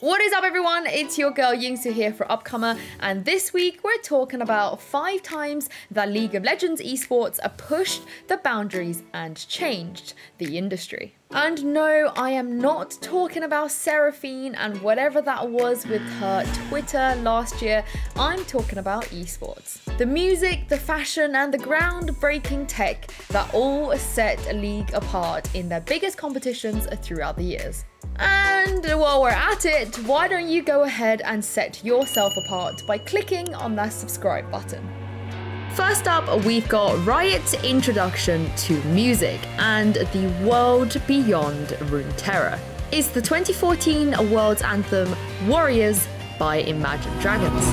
What is up, everyone? It's your girl Yingsu here for Upcomer, and this week we're talking about 5 times that League of Legends esports have pushed the boundaries and changed the industry. And no, I am not talking about Seraphine and whatever that was with her Twitter last year. I'm talking about esports. The music, the fashion, and the groundbreaking tech that all set a league apart in their biggest competitions throughout the years. And while we're at it, why don't you go ahead and set yourself apart by clicking on that subscribe button. First up, we've got Riot's introduction to music and the world beyond Runeterra. It's the 2014 World's Anthem Warriors by Imagine Dragons.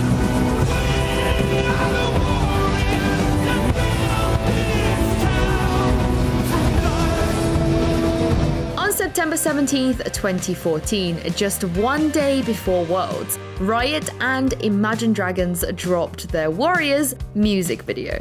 September 17th, 2014, just one day before Worlds, Riot and Imagine Dragons dropped their Warriors music video.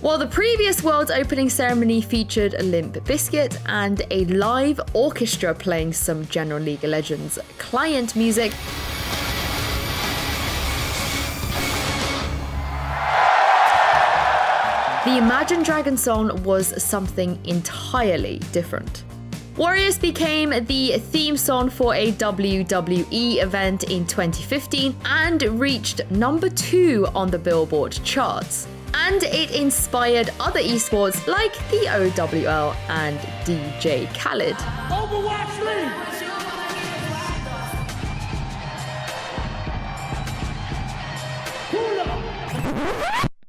While the previous Worlds opening ceremony featured Limp Bizkit and a live orchestra playing some general League of Legends client music, the Imagine Dragons song was something entirely different. Warriors became the theme song for a WWE event in 2015 and reached number 2 on the Billboard charts. And it inspired other esports like the OWL and DJ Khaled. Overwatch League!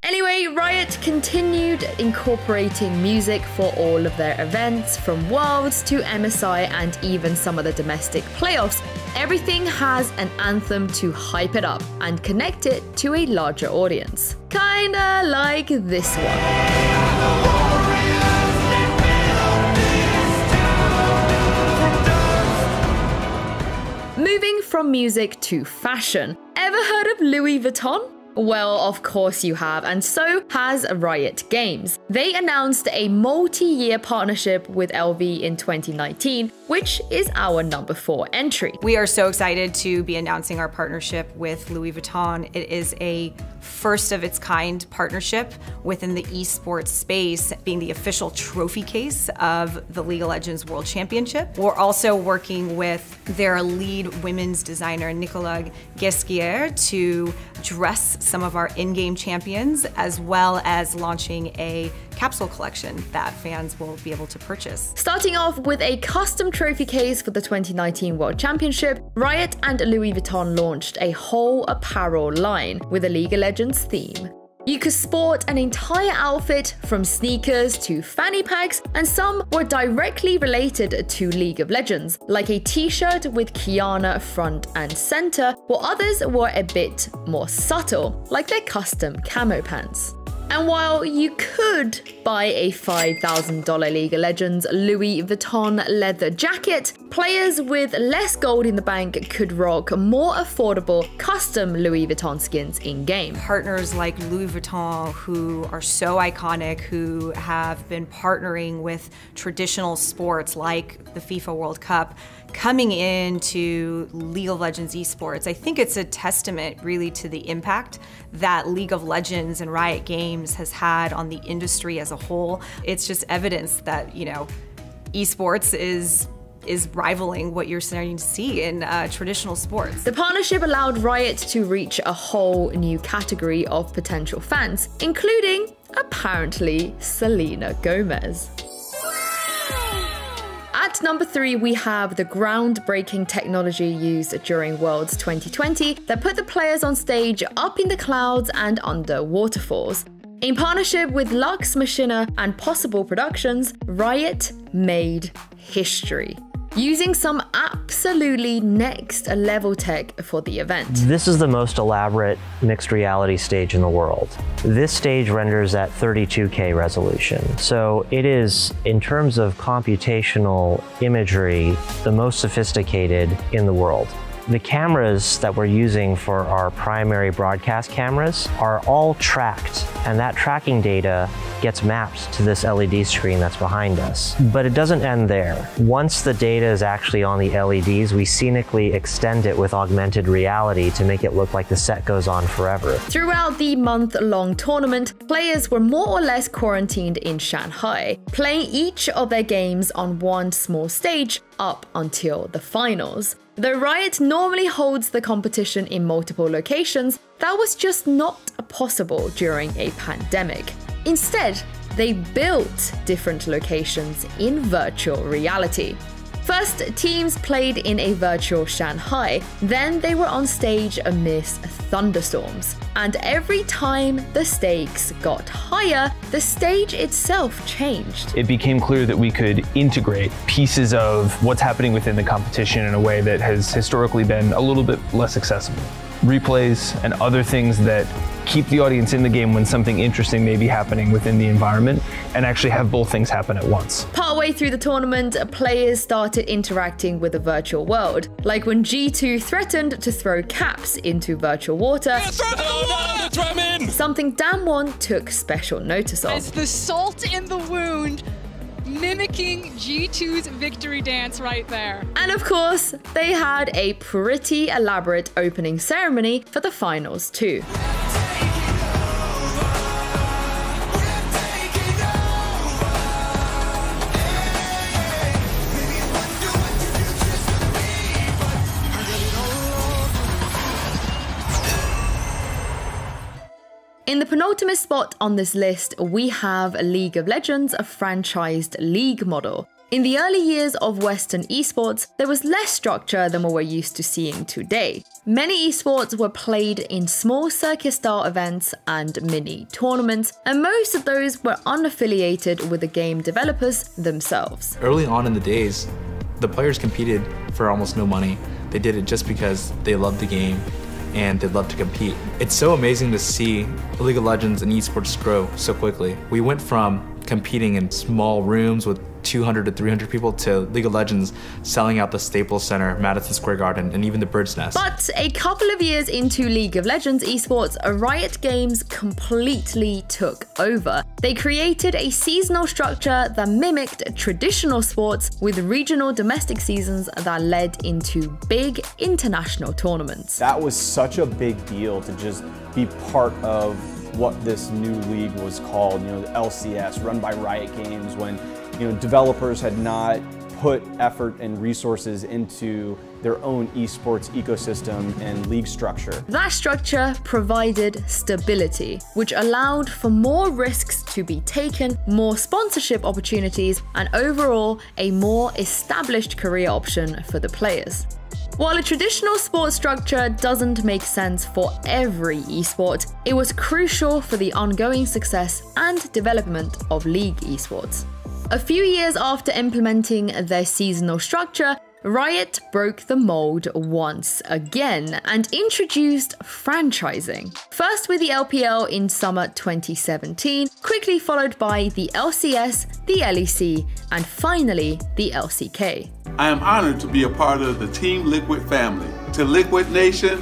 Anyway, Riot continued incorporating music for all of their events, from Worlds to MSI and even some of the domestic playoffs. Everything has an anthem to hype it up and connect it to a larger audience. Kinda like this one. Moving from music to fashion. Ever heard of Louis Vuitton? Well, of course you have, and so has Riot Games. They announced a multi-year partnership with LV in 2019, which is our number 4 entry. We are so excited to be announcing our partnership with Louis Vuitton. It is a first of its kind partnership within the esports space, being the official trophy case of the League of Legends World Championship. We're also working with their lead women's designer, Nicolas Ghesquière, to dress some of our in-game champions, as well as launching a capsule collection that fans will be able to purchase. Starting off with a custom trophy case for the 2019 World Championship, Riot and Louis Vuitton launched a whole apparel line with a League of Legends theme. You could sport an entire outfit, from sneakers to fanny packs, and some were directly related to League of Legends, like a t-shirt with Kiana front and center, while others were a bit more subtle, like their custom camo pants. And while you could buy a $5,000 League of Legends Louis Vuitton leather jacket, players with less gold in the bank could rock more affordable custom Louis Vuitton skins in-game. Partners like Louis Vuitton, who are so iconic, who have been partnering with traditional sports like the FIFA World Cup, coming into League of Legends esports. I think it's a testament really to the impact that League of Legends and Riot Games has had on the industry as a whole. It's just evidence that, you know, esports is rivaling what you're starting to see in traditional sports. The partnership allowed Riot to reach a whole new category of potential fans, including, apparently, Selena Gomez. At number 3, we have the groundbreaking technology used during Worlds 2020 that put the players on stage up in the clouds and under waterfalls. In partnership with Lux Machina and Possible Productions, Riot made history, using some absolutely next level tech for the event. This is the most elaborate mixed reality stage in the world. This stage renders at 32K resolution. So it is, in terms of computational imagery, the most sophisticated in the world. The cameras that we're using for our primary broadcast cameras are all tracked, and that tracking data gets mapped to this LED screen that's behind us. But it doesn't end there. Once the data is actually on the LEDs, we scenically extend it with augmented reality to make it look like the set goes on forever. Throughout the month-long tournament, players were more or less quarantined in Shanghai, playing each of their games on one small stage up until the finals. Though Riot normally holds the competition in multiple locations, that was just not possible during a pandemic. Instead, they built different locations in virtual reality. First, teams played in a virtual Shanghai, then they were on stage amidst thunderstorms. And every time the stakes got higher, the stage itself changed. It became clear that we could integrate pieces of what's happening within the competition in a way that has historically been a little bit less accessible. Replays and other things that keep the audience in the game when something interesting may be happening within the environment, and actually have both things happen at once. Partway through the tournament, players started interacting with the virtual world, like when G2 threatened to throw caps into virtual water. Oh, no, the something Damwon took special notice of. It's the salt in the wound, mimicking G2's victory dance right there. And of course, they had a pretty elaborate opening ceremony for the finals too. In the penultimate spot on this list, we have League of Legends, a franchised league model. In the early years of Western esports, there was less structure than what we're used to seeing today. Many esports were played in small circus-style events and mini tournaments, and most of those were unaffiliated with the game developers themselves. Early on in the days, the players competed for almost no money. They did it just because they loved the game and they'd love to compete. It's so amazing to see League of Legends and esports grow so quickly. We went from competing in small rooms with 200 to 300 people to League of Legends selling out the Staples Center, Madison Square Garden, and even the Bird's Nest. But a couple of years into League of Legends esports, Riot Games completely took over. They created a seasonal structure that mimicked traditional sports with regional domestic seasons that led into big international tournaments. That was such a big deal to just be part of what this new league was called, you know, the LCS, run by Riot Games, when you know, developers had not put effort and resources into their own esports ecosystem and league structure. That structure provided stability, which allowed for more risks to be taken, more sponsorship opportunities, and overall, a more established career option for the players. While a traditional sports structure doesn't make sense for every esport, it was crucial for the ongoing success and development of league esports. A few years after implementing their seasonal structure, Riot broke the mold once again and introduced franchising. First with the LPL in summer 2017, quickly followed by the LCS, the LEC, and finally the LCK. I am honored to be a part of the Team Liquid family. To Liquid Nation,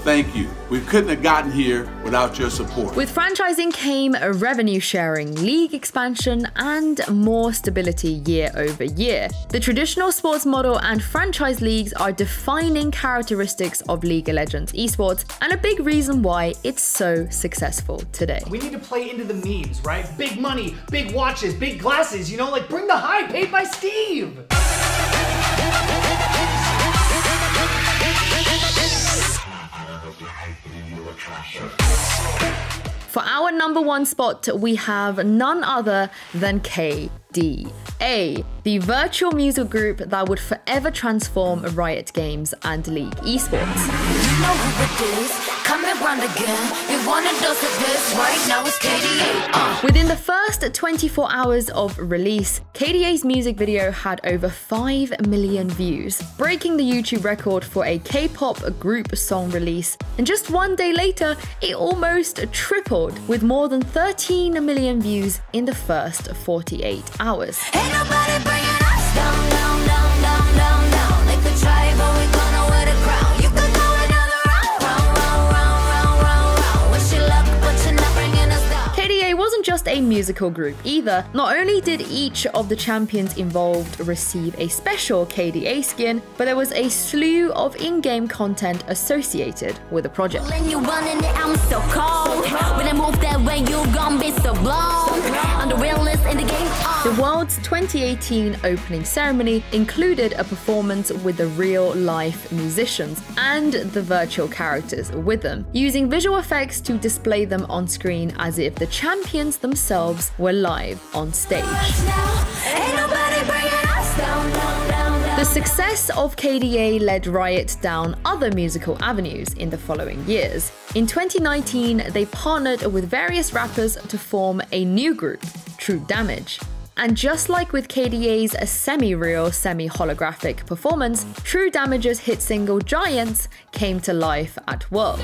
thank you. We couldn't have gotten here without your support. With franchising came a revenue sharing, league expansion, and more stability year over year. The traditional sports model and franchise leagues are defining characteristics of League of Legends esports, and a big reason why it's so successful today. We need to play into the memes, right? Big money, big watches, big glasses, you know, like bring the high paid by Steve. For our number one spot, we have none other than KDA, the virtual music group that would forever transform Riot Games and League esports. You know who it is. Coming round again. You want a dose of this right now, it's KDA. Within the first 24 hours of release, KDA's music video had over 5 million views, breaking the YouTube record for a K-pop group song release. And just one day later, it almost tripled, with more than 13 million views in the first 48 hours. Ain't nobody bringing us down, down, down, down, down, down. They could try, but we gonna wear the crown. You could go another round, round, round, round, round, round. Wish you luck, but you're not bringing us down. KDA wasn't just a musical group either. Not only did each of the champions involved receive a special KDA skin, but there was a slew of in-game content associated with the project. When you running it, I'm so cold. When I move that way, you gon' be so blown. I'm the realest in the game. The World's 2018 opening ceremony included a performance with the real-life musicians and the virtual characters with them, using visual effects to display them on screen as if the champions themselves were live on stage. The success of KDA led Riot down other musical avenues in the following years. In 2019, they partnered with various rappers to form a new group, True Damage. And just like with KDA's semi-real, semi-holographic performance, True Damage's hit single Giants came to life at Worlds.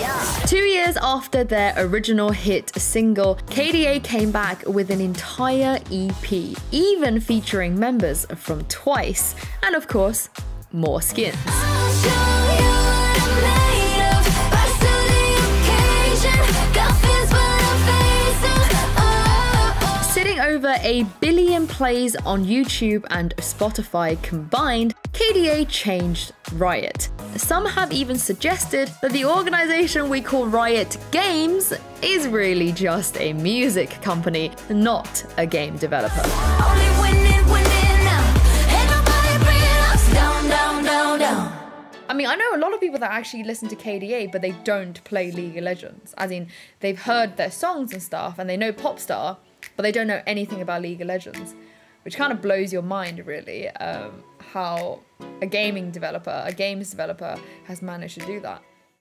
Yeah. 2 years after their original hit single, KDA came back with an entire EP, even featuring members from Twice, and of course, more skins. Sitting over 1 billion plays on YouTube and Spotify combined, KDA changed Riot. Some have even suggested that the organization we call Riot Games is really just a music company, not a game developer. I mean, I know a lot of people that actually listen to KDA, but they don't play League of Legends. As in, they've heard their songs and stuff, and they know Popstar, but they don't know anything about League of Legends, which kind of blows your mind, really, how a games developer has managed to do that.